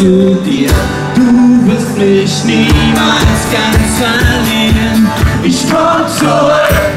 zu dir. Du wirst mich niemals ganz verlieren. Ich wollte zurück.